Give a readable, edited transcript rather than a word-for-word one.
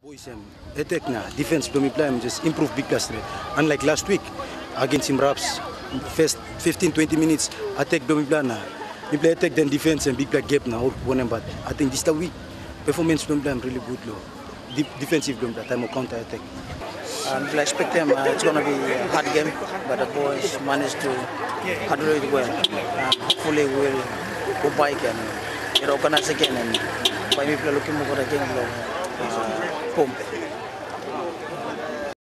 Boys and attack now. Defense to me play just improve big play straight. Unlike last week against Imraps, first 15-20 minutes attack to me play now. We play attack then defense and big play gap now or one and bad. I think this week performance to me play really good low. Defensive to me play time of counter attack. And I expect them it's gonna be a hard game, but the boys managed to handle it well. And hopefully we'll go back and organize again and by me play looking over the game low. Boom.